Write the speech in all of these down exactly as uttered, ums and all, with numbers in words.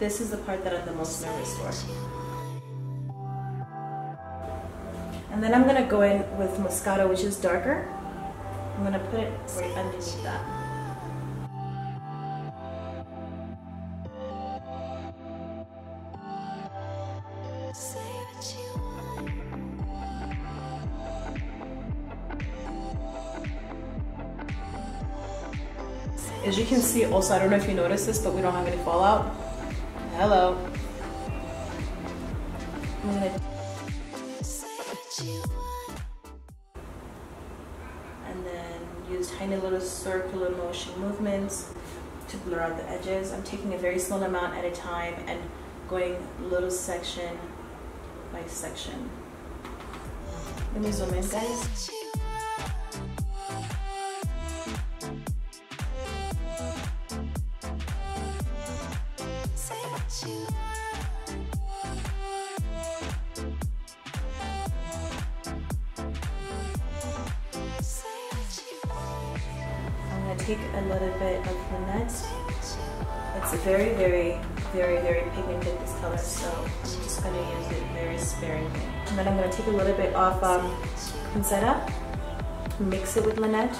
This is the part that I'm the most nervous for. And then I'm gonna go in with Moscato, which is darker. I'm gonna put it right underneath that. As you can see, also, I don't know if you noticed this, but we don't have any fallout. Hello. I'm gonna... And then use tiny little circular motion movements to blur out the edges. I'm taking a very small amount at a time and going little section by section. Let me zoom in, guys. Take a little bit of Lynette. It's very, very, very, very pigmented, this color, so I'm just going to use it very sparingly. And then I'm going to take a little bit off um, Pincetta, mix it with Lynette.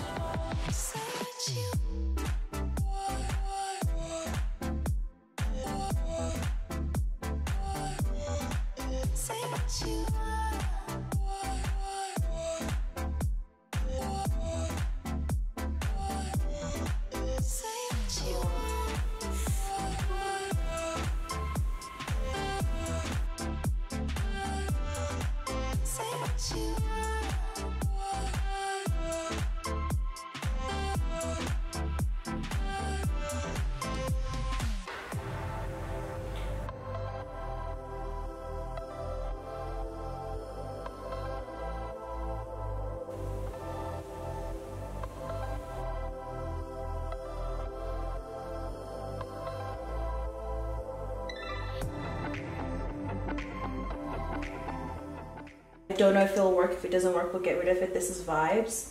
I don't know if it'll work. If it doesn't work, we'll get rid of it. This is vibes.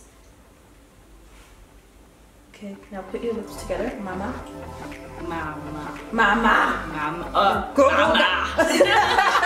Okay, now put your lips together. Mama. Mama. Mama. Mama. Mama. Mama.